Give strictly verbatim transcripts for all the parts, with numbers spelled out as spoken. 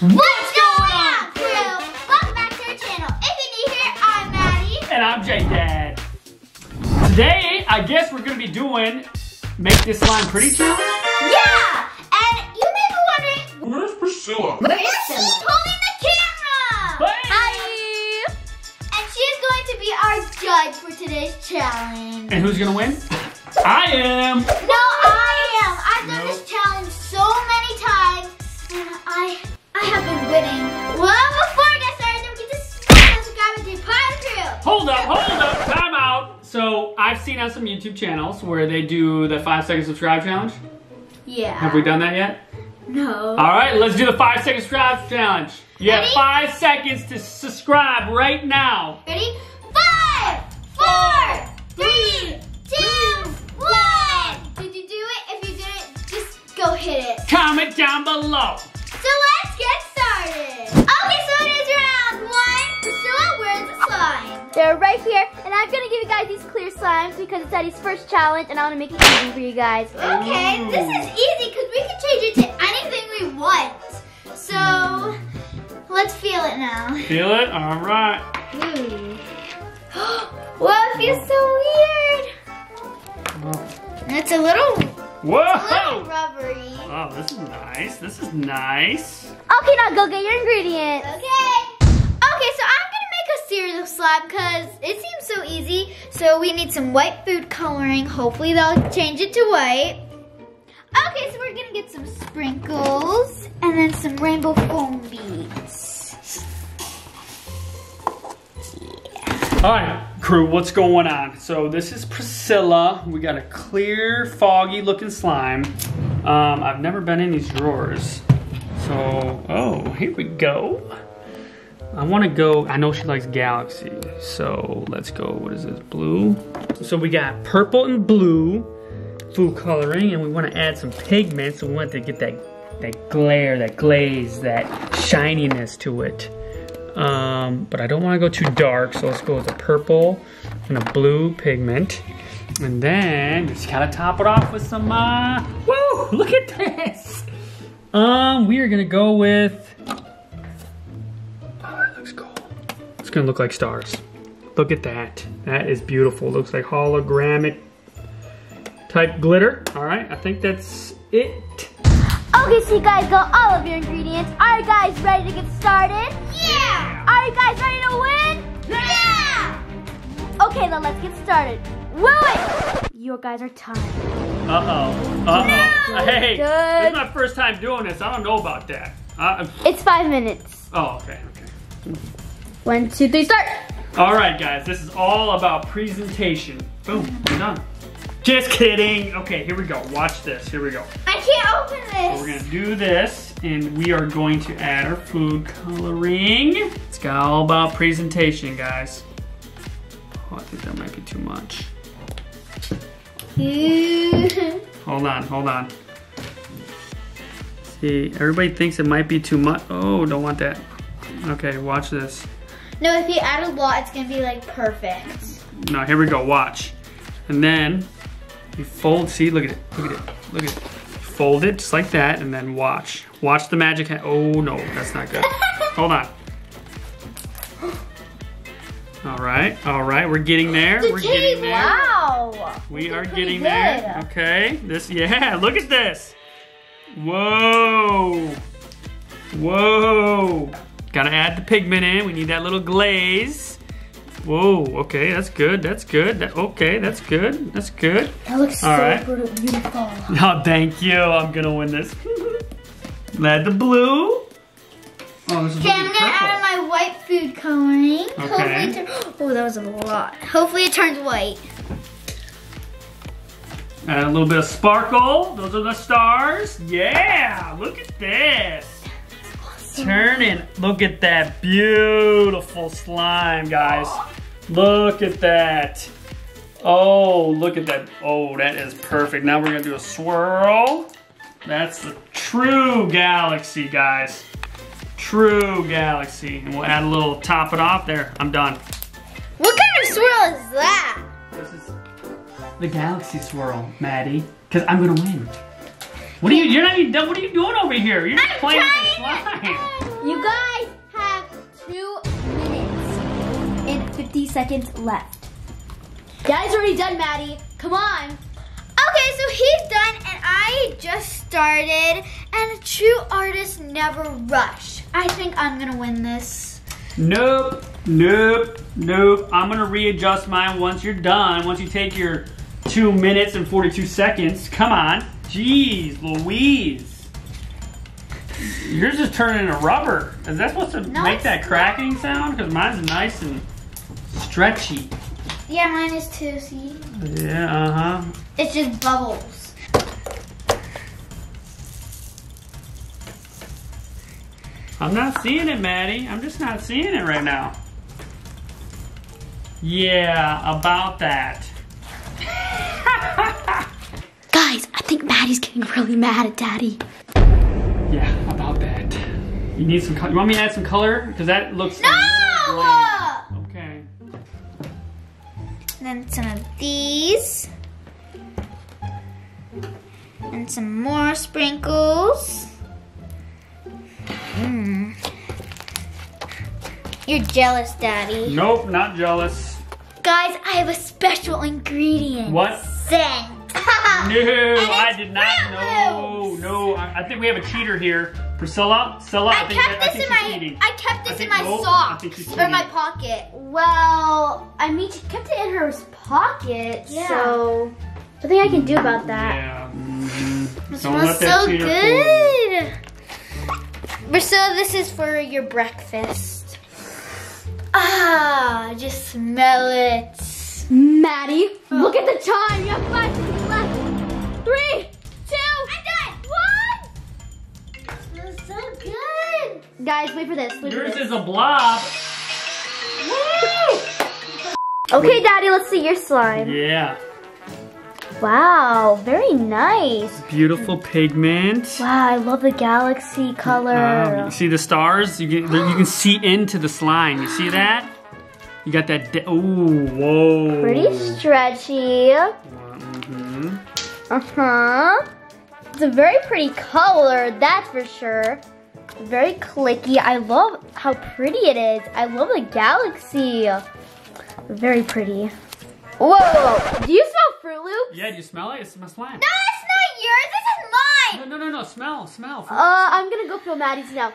What's going on, crew? Welcome back to our channel. If you're new here, I'm Maddy. And I'm JDad. Today, I guess we're gonna be doing Make This Slime Pretty Challenge? Yeah! And you may be wondering, where's Priscilla? Where's Priscilla? She's holding the camera! Hi! And she's going to be our judge for today's challenge. And who's gonna win? I am! No, I am! I've done nope. this challenge so many times, and I I have been winning. Well, before I get started, don't forget to smash that subscribe button, part two. Hold up, hold up, time out. So I've seen on some YouTube channels where they do the five second subscribe challenge. Yeah. Have we done that yet? No. Alright, let's do the five second subscribe challenge. You Ready? have five seconds to subscribe right now. Ready? Five, four, three, two, one. Did you do it? If you didn't, just go hit it. Comment down below. So let's get started. Okay, so it is round one. Priscilla, where's the slime? They're right here, and I'm gonna give you guys these clear slimes because it's Eddie's first challenge, and I wanna make it easy for you guys. Okay, Ooh. this is easy because we can change it to anything we want. So let's feel it now. Feel it? All right. Ooh. Whoa, it feels so weird. Oh. It's a little. Whoa! It's a little rubbery. Oh, this is nice. This is nice. Okay, now go get your ingredients. Okay. Okay, so I'm gonna make a cereal slab because it seems so easy. So we need some white food coloring. Hopefully they'll change it to white. Okay, so we're gonna get some sprinkles and then some rainbow foam beads. Yeah. All right. Crew, what's going on? So this is Priscilla. We got a clear, foggy looking slime. Um, I've never been in these drawers. So, oh, here we go. I wanna go, I know she likes Galaxy. So let's go, what is this, blue? So we got purple and blue food coloring, and we wanna add some pigment, so we want to get that, that glare, that glaze, that shininess to it. Um, but I don't wanna go too dark, so let's go with a purple and a blue pigment. And then just gotta top it off with some, uh, woo, look at this. Um, we are gonna go with, oh, it looks cool. It's gonna look like stars. Look at that, that is beautiful. Looks like hologramic type glitter. All right, I think that's it. Okay, so you guys got all of your ingredients. Are you guys ready to get started? Yeah! Are you guys ready to win? Yeah! Okay, then let's get started. Woo it! You guys are timed. Uh-oh. Uh-oh. No. Hey, Good. this is my first time doing this. I don't know about that. Uh, it's five minutes. Oh, okay, okay. One, two, three, start! All right, guys, this is all about presentation. Boom, we're done. Just kidding. Okay, here we go. Watch this. Here we go. I can't open this. So we're gonna do this, and we are going to add our food coloring. It's got all about presentation, guys. Oh, I think that might be too much. Ew. Hold on, hold on. See, everybody thinks it might be too much. Oh, don't want that. Okay, watch this. No, if you add a lot, it's gonna be like perfect. No, here we go. Watch, and then. You fold, see, look at it, look at it, look at it. Fold it just like that, and then watch. Watch the magic hand. Oh no, that's not good. Hold on. All right, all right, we're getting there. We're getting there. Wow. We are getting there. Okay, this, yeah, look at this. Whoa. Whoa. Gotta add the pigment in. We need that little glaze. Whoa, okay, that's good, that's good. That, okay, that's good, that's good. That looks All so right. beautiful. Oh, thank you, I'm gonna win this. Add the blue. Oh, this is okay, I'm gonna add my white food coloring. Okay. Hopefully it turns, oh, that was a lot. Hopefully it turns white. Add a little bit of sparkle. Those are the stars. Yeah, look at this. Turning. Look at that beautiful slime, guys. Look at that. Oh, look at that. Oh, that is perfect. Now we're gonna do a swirl. That's the true Galaxy, guys. True Galaxy. And we'll add a little, top it off there. I'm done. What kind of swirl is that? This is the Galaxy swirl, Maddy. Because I'm gonna win. What are you? You're not even done. What are you doing over here? You're just I'm playing with slime. fifty seconds left. Dad's already done, Maddy. Come on. Okay, so he's done and I just started, and true artists never rush. I think I'm gonna win this. Nope, nope, nope. I'm gonna readjust mine once you're done, once you take your two minutes and forty-two seconds. Come on, jeez Louise. Yours is turning into rubber. Is that supposed to no, make that cracking not. sound? Because mine's nice and stretchy. Yeah, mine is too, see? Yeah, uh-huh. It's just bubbles. I'm not seeing it, Maddy. I'm just not seeing it right now. Yeah, about that. Guys, I think Maddy's getting really mad at Daddy. Yeah, about that. You need some color. You want me to add some color? Because that looks... No! And then some of these. And some more sprinkles. Mm. You're jealous, Daddy. Nope, not jealous. Guys, I have a special ingredient. What? Scent. No, I did not know. No, I, I think we have a cheater here. Priscilla, Priscilla, I, I think, kept I, I this think in my eating. I kept this I think, in my no, sock or my pocket. Well, I mean, she kept it in her pocket, yeah. So nothing I can do about that. Yeah. Mm-hmm. It smells so good. Priscilla, this is for your breakfast. Ah, just smell it, Maddy. Oh. Look at the time. You have five seconds left. Three. Guys, wait for this. Wait Yours for this. is a blob. Woo! Okay, Daddy, let's see your slime. Yeah. Wow, very nice. Beautiful pigment. Wow, I love the galaxy color. Wow. You see the stars? You can, you can see into the slime. You see that? You got that. Oh, whoa. Pretty stretchy. Mm-hmm. Uh huh. It's a very pretty color, that's for sure. Very clicky. I love how pretty it is. I love the galaxy. Very pretty. Whoa! Do you smell Froot Loops? Yeah, do you smell it? It smells slime. No, it's not yours. This is mine. No, no, no, no. Smell, smell. Froot. Uh, I'm gonna go feel Maddy's now.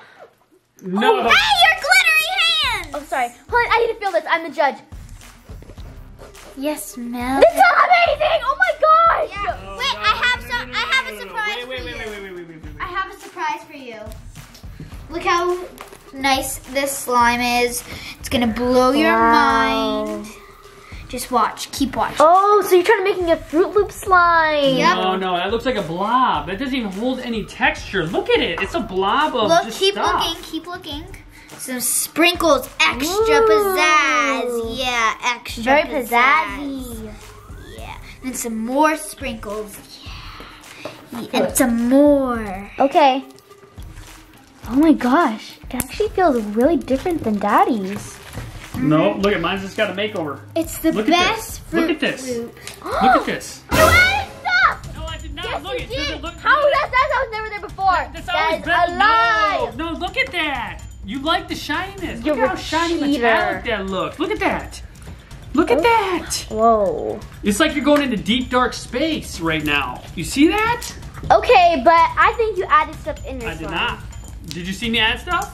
No. Oh, hey, your glittery hands. Oh, sorry. Hold on, I need to feel this. I'm the judge. Yes, smell. This is amazing. Oh my gosh. Yeah. Oh, wait, no, I have no, some. No, no, I have no, no, a surprise no, no. Wait, for wait, wait, you. Wait, wait, wait, wait, wait, wait, wait. I have a surprise for you. Look how nice this slime is. It's gonna blow your wow. mind. Just watch, keep watching. Oh, so you're trying to making a Froot Loop slime. Yep. No, no, that looks like a blob. That doesn't even hold any texture. Look at it, it's a blob of Look, just keep stuff. looking, keep looking. Some sprinkles, extra Ooh. pizzazz. Yeah, extra Very pizzazz. pizzazzy. Yeah, and some more sprinkles. Yeah, and some more. Okay. Oh my gosh, it actually feels really different than Daddy's. No, look at mine's just got a makeover. It's the look best at Look at this. Loop. Look at this. You had it stop! No, I did not. Yes, look, you it did. doesn't look How was that? That was never there before. That's always that been alive. No. no, look at that. You like the shininess. You're look how shiny metallic that looks. Look at that. Look at oh. that. Whoa. It's like you're going into deep, dark space right now. You see that? Okay, but I think you added stuff in your I slime. did not. Did you see me add stuff?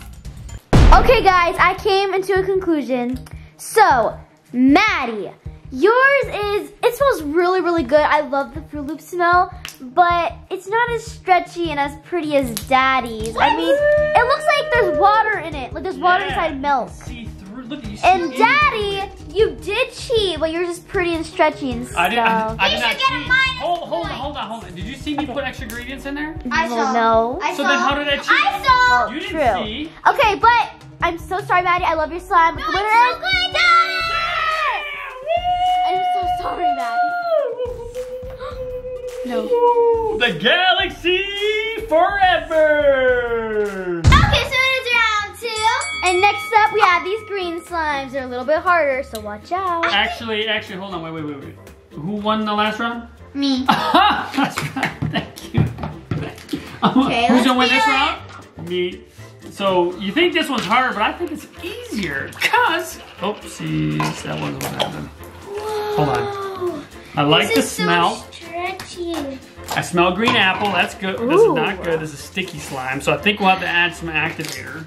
Okay guys, I came into a conclusion. So, Maddy, yours is, it smells really, really good. I love the Froot Loop smell, but it's not as stretchy and as pretty as Daddy's. I mean, it looks like there's water in it. Like there's yeah. water inside milk. See through, look, you see and Daddy, you did cheat, but yours is pretty and stretchy and stuff. I didn't, I did not cheat. Oh, hold on, hold on, hold on. Did you see me okay. put extra ingredients in there? I saw. No. I so saw. then how did I cheat? I saw. Well, you didn't true. see. Okay, but I'm so sorry, Maddy. I love your slime. No, it's so good, Daddy! I'm so sorry, Maddy. No. Ooh, the galaxy forever! Okay, so it is round two. And next up, we have these green slimes. They're a little bit harder, so watch out. Actually, actually, hold on. Wait, wait, wait, wait. Who won the last round? Me. That's right. Thank you. Thank you. Okay, Who's gonna win this round? Me. So you think this one's harder, but I think it's easier because, oopsies, that wasn't what happened. Whoa. Hold on. I like this the is smell. So stretchy. I smell green apple, that's good. Ooh. This is not good, this is sticky slime. So I think we'll have to add some activator.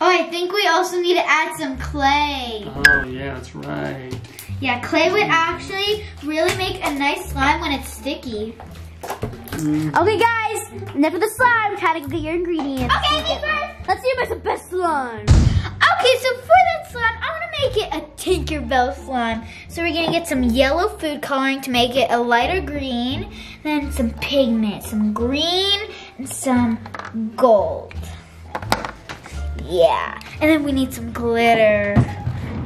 Oh, I think we also need to add some clay. Oh yeah, that's right. Yeah, clay would actually really make a nice slime when it's sticky. Mm. Okay guys, enough of the slime, try to get your ingredients. Okay, me first. Let's see who makes the best slime. Okay, so for that slime, I wanna make it a Tinkerbell slime. So we're gonna get some yellow food coloring to make it a lighter green, then some pigment, some green, and some gold. Yeah, and then we need some glitter.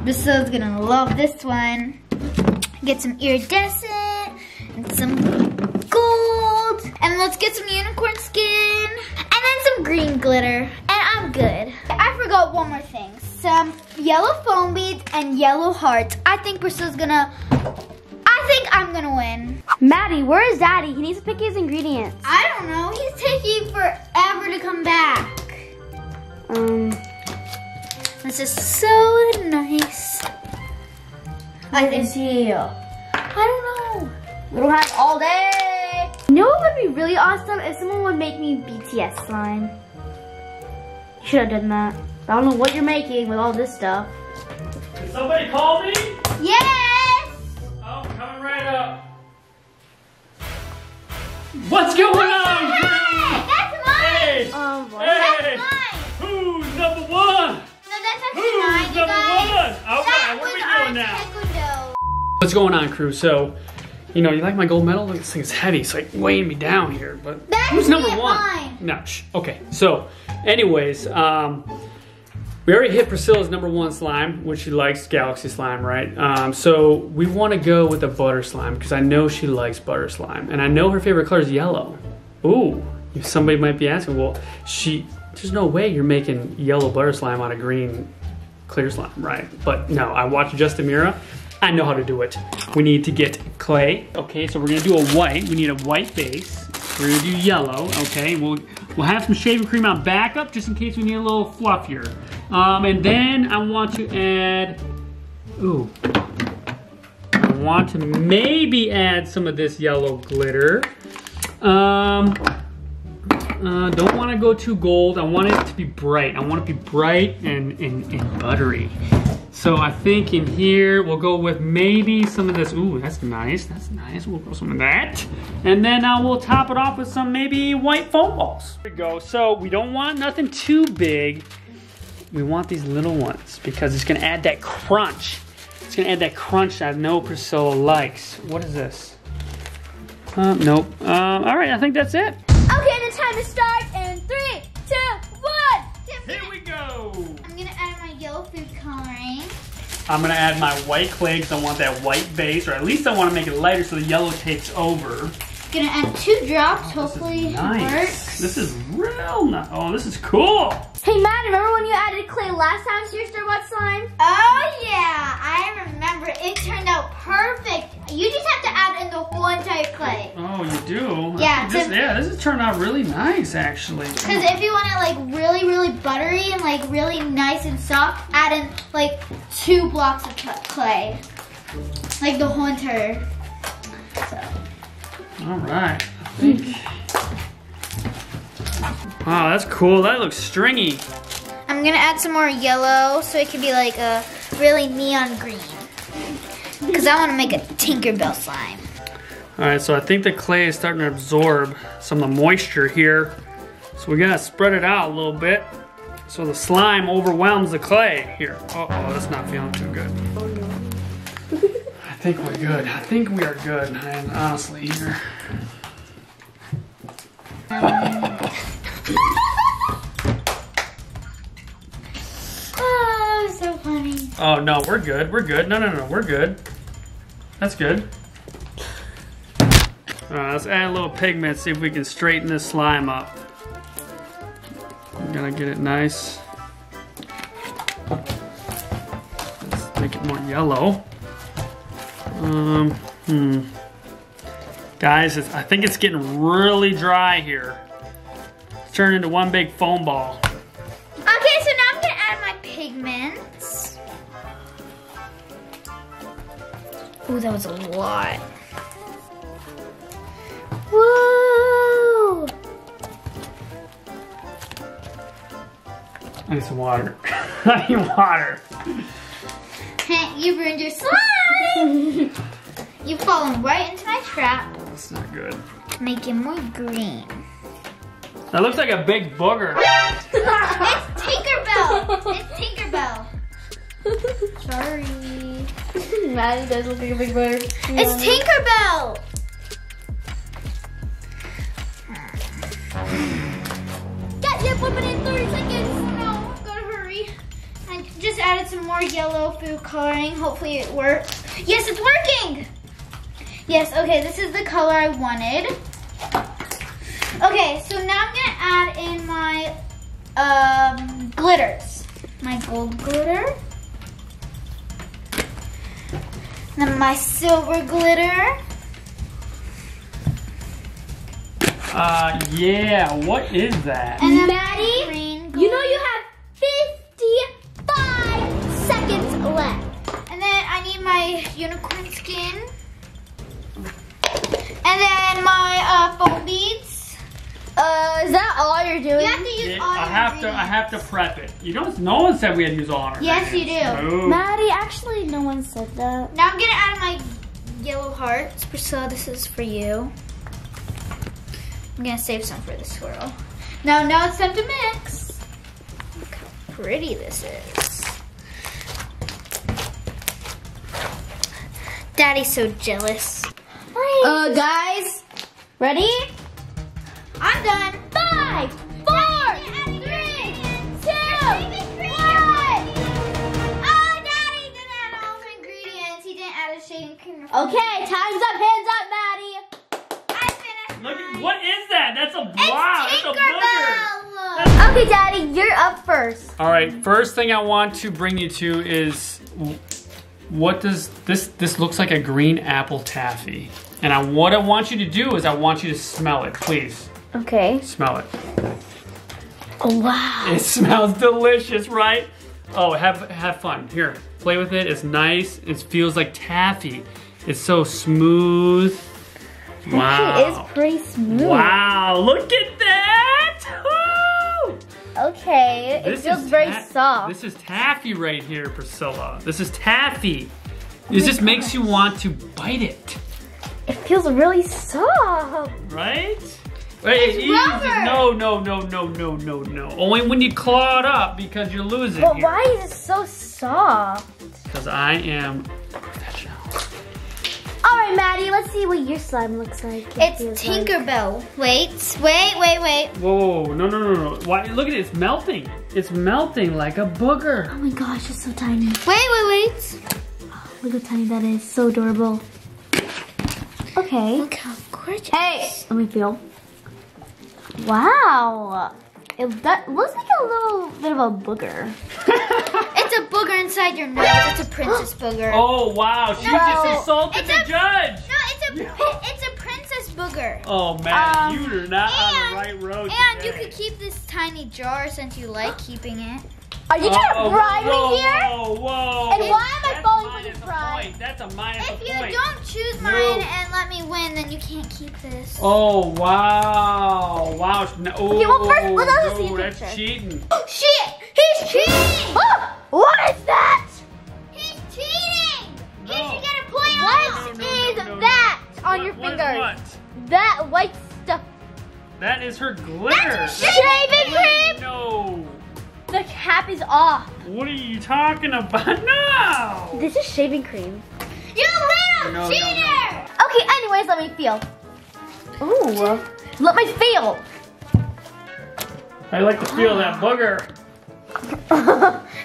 Brisso's gonna love this one. Get some iridescent and some gold. And let's get some unicorn skin. And then some green glitter. And I'm good. I forgot one more thing. Some yellow foam beads and yellow hearts. I think Brisso's gonna, I think I'm gonna win. Maddy, where is Daddy? He needs to pick his ingredients. I don't know, he's taking forever to come back. Um, this is so nice. I think is he? I don't know. We don't have all day. You know what would be really awesome if someone would make me B T S slime. You should have done that. I don't know what you're making with all this stuff. Did somebody call me? Yes. Oh, I'm coming right up. What's going What's on? That? That's mine. Hey. Oh boy. Hey. That's mine. Who's number one? No, that's actually Who's nine, you number guys. One? Okay, that what are we doing now? What's going on, crew? So, you know, you like my gold medal? This thing is heavy, so it's like weighing me down here. But that's who's number one? Mine. No, shh. Okay, so, anyways, um, we already hit Priscilla's number one slime, which she likes galaxy slime, right? Um, so we want to go with the butter slime because I know she likes butter slime, and I know her favorite color is yellow. Ooh, if somebody might be asking, well, she. There's no way you're making yellow butter slime on a green clear slime, right? But no, I watched Justamira. I know how to do it. We need to get clay. Okay, so we're gonna do a white. We need a white base. We're gonna do yellow, okay? We'll, we'll have some shaving cream on backup just in case we need a little fluffier. Um, and then I want to add, ooh. I want to maybe add some of this yellow glitter. Um, Uh, don't want to go too gold. I want it to be bright. I want it to be bright and, and, and buttery. So I think in here we'll go with maybe some of this. Ooh, that's nice. That's nice. We'll go some of that. And then uh, we'll top it off with some maybe white foam balls. There we go. So we don't want nothing too big. We want these little ones because it's going to add that crunch. It's going to add that crunch that I know Priscilla likes. What is this? Uh, nope. Um, all right. I think that's it. Okay, and it's time to start in three, two, one. Here we go. I'm gonna add my yellow food coloring. I'm gonna add my white clay because I want that white base, or at least I want to make it lighter so the yellow takes over. Gonna add two drops, oh, hopefully it nice. Works. This is real nice. Oh, this is cool. Hey Matt, remember when you added clay last time to your store-bought slime? Oh yeah, I remember. It turned out perfect. You just have to add in the whole entire clay. Oh, you do? Yeah. This, to, yeah, this has turned out really nice, actually. Because if you want it like really, really buttery and like really nice and soft, add in like two blocks of clay. Like the whole entire. So. All right, I think. Mm-hmm. Wow, that's cool. That looks stringy. I'm gonna add some more yellow so it can be like a really neon green. Because I want to make a Tinkerbell slime. All right, so I think the clay is starting to absorb some of the moisture here. So we gotta spread it out a little bit so the slime overwhelms the clay here. Uh-oh, that's not feeling too good. Oh, no. I think we're good. I think we are good, man. Honestly, here. Oh, so funny. Oh, no, we're good. We're good. No, no, no, we're good. That's good. All right, let's add a little pigment, see if we can straighten this slime up. I'm gonna get it nice. Let's make it more yellow. Um, hmm. Guys, it's, I think it's getting really dry here. It's turned into one big foam ball. Okay, so now I'm gonna add my pigments. Ooh, that was a lot. Woo! I need some water. I need water. You ruined your slime! You've fallen right into my trap. That's not good. Make it more green. That looks like a big booger. It's Tinkerbell. It's Tinkerbell. Sorry. Maddy does look like a big booger. It's Tinkerbell. Got you flipping in thirty seconds. No, gotta hurry. I just added some more yellow food coloring. Hopefully it works. Yes, it's working. Yes, okay, this is the color I wanted. Okay, so now I'm gonna add in my um, glitters. My gold glitter. Then my silver glitter. Uh, yeah, what is that? And then Maddy, green glitter. You know you have fifty-five seconds left. And then I need my unicorn skin. And then my uh, foam beads. Uh, is that all you're doing? You have to use yeah, all I your have ingredients. To, I have to prep it. You know, no one said we had to use all our Yes, ingredients. You do. No. Maddy, actually no one said that. Now I'm gonna add my yellow hearts. Priscilla, this is for you. I'm gonna save some for the squirrel. Now, now it's time to mix. Look how pretty this is. Daddy's so jealous. Uh, guys, ready? I'm done. Five, four, three, two, one. Oh, Daddy didn't add all the ingredients. He didn't add a shade. Okay, time's up. Hands up, Maddy. I finished. Look, mine. What is that? That's a it's wow. Tinkerbell. That's a booger. Okay, Daddy, you're up first. All right. First thing I want to bring you to is what does this? This looks like a green apple taffy. And I, what I want you to do is I want you to smell it, please. Okay. Smell it. Oh, wow. It smells delicious, right? Oh, have have fun. Here, play with it. It's nice. It feels like taffy. It's so smooth. Wow. It is pretty smooth. Wow, look at that. Woo! Okay, this it feels very soft. This is taffy right here, Priscilla. This is taffy. Oh, this just makes you want to bite it. It feels really soft. Right? Wait, easy. No, no, no, no, no, no, no. Only when you claw it up because you're losing. But here. Why is it so soft? Because I am professional. All right, Maddy, let's see what your slime looks like. It it's Tinkerbell. Like. Wait, wait, wait, wait. Whoa, no, no, no, no. Why, look at it, it's melting. It's melting like a booger. Oh my gosh, it's so tiny. Wait, wait, wait. Oh, look how tiny that is, so adorable. Okay. Look how gorgeous. Hey, let me feel. Wow. It that looks like a little bit of a booger. It's a booger inside your nose. It's a princess booger. Oh, wow. She no, just insulted the a, judge. No, it's a, yeah. it's a princess booger. Oh, man. Um, you're not and, on the right road And today. You could keep this tiny jar since you like keeping it. Are you trying oh, to bribe whoa, me here? Whoa, whoa. And why am I falling for your bribe? That's a minus a point. If you don't choose mine no. and let me win, then you can't keep this. Oh, wow. Wow. No, okay, well, first, let's no, see that's picture. Cheating. Oh, shit. He's cheating. Oh, what is that? He's cheating. No. He's going to play on What no, no, is no, no, that no, no. on what, your fingers? What? That white stuff. That is her glitter. That's her shaving cream. No. The cap is off. What are you talking about? No! This is shaving cream. You little no, cheater! No, no, no. Okay, anyways, let me feel. Ooh, let me feel. I like to feel that booger.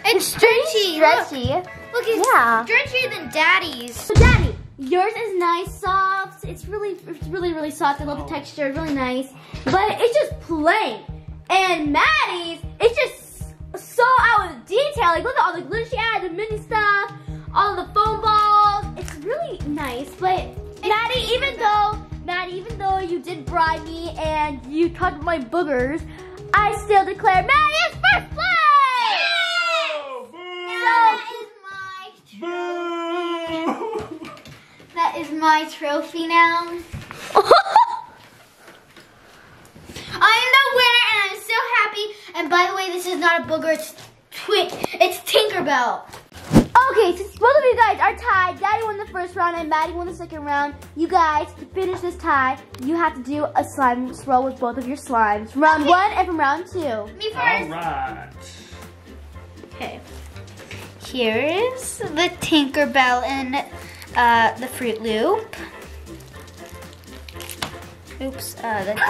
It's stretchy. Stretchy. Look, look it's yeah. stretchier than Daddy's. So Daddy, yours is nice, soft. It's really, it's really, really soft. I love oh. the texture, really nice. But it's just plain. And Maddy's, it's just so out of detail, like look at all the glitter she added, the mini stuff, all the foam balls. It's really nice, but Maddy, even though Maddy, even though you did bribe me and you cut my boogers, I still declare Maddy is first place! Oh, boo! That is my trophy. Boo! That is my trophy now. I am the winner and I'm so happy. And by the way, this is not a booger, it's twink. It's Tinkerbell. Okay, since both of you guys are tied, Daddy won the first round and Maddy won the second round. You guys, to finish this tie, you have to do a slime swirl with both of your slimes. Round okay. one and from round two. Me first. All right. Okay. Here is the Tinkerbell and uh, the Froot Loop. Oops. Uh, that's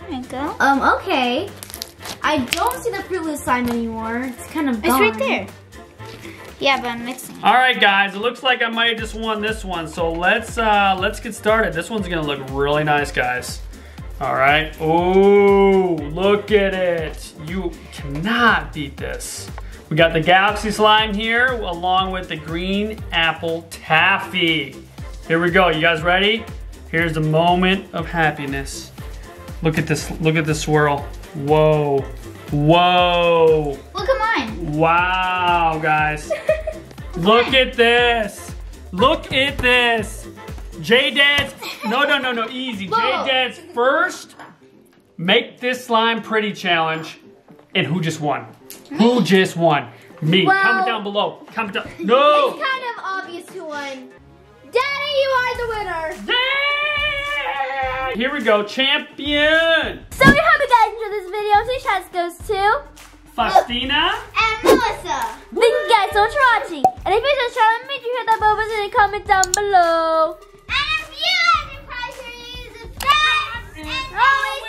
there you go. Um. Okay. I don't see the Froot Loop slime anymore. It's kind of gone. It's right there. Yeah, but I'm mixing it. All right, guys. It looks like I might have just won this one. So let's uh, let's get started. This one's gonna look really nice, guys. All right. Oh, look at it. You cannot beat this. We got the Galaxy slime here, along with the green apple taffy. Here we go. You guys ready? Here's the moment of happiness. Look at this. Look at this swirl. Whoa, whoa. Look at mine. Wow, guys. Look at this. Look at this. JDad's, no, no, no, no, easy. JDad's first make this slime pretty challenge. And who just won? Me. Who just won? Me. Well, comment down below. Comment down. No. It's kind of obvious who won. Daddy, you are the winner. Dad! Here we go, champion. So we have this video, today's shout goes to Faustina and Melissa. Thank you guys so much for watching. And if you guys trying to make sure you hit that bell button and comment down below. And if you have any prize, you subscribe and always.